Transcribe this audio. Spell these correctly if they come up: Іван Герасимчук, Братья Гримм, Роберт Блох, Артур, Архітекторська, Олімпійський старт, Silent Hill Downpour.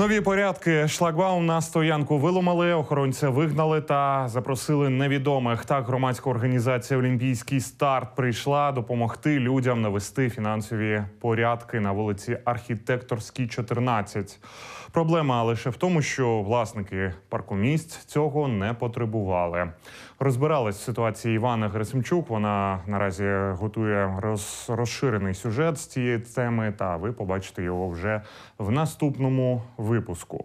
Нові порядки. Шлагбаум на стоянку виломали, охоронця вигнали та запросили невідомих. Так громадська організація «Олімпійський старт» прийшла допомогти людям навести фінансові порядки на вулиці Архітекторській, 14. Проблема лише в тому, що власники паркомісць цього не потребували. Розбиралась в ситуації Івана Герасимчук. Вона наразі готує розширений сюжет з цієї теми, та ви побачите його вже в наступному випуску.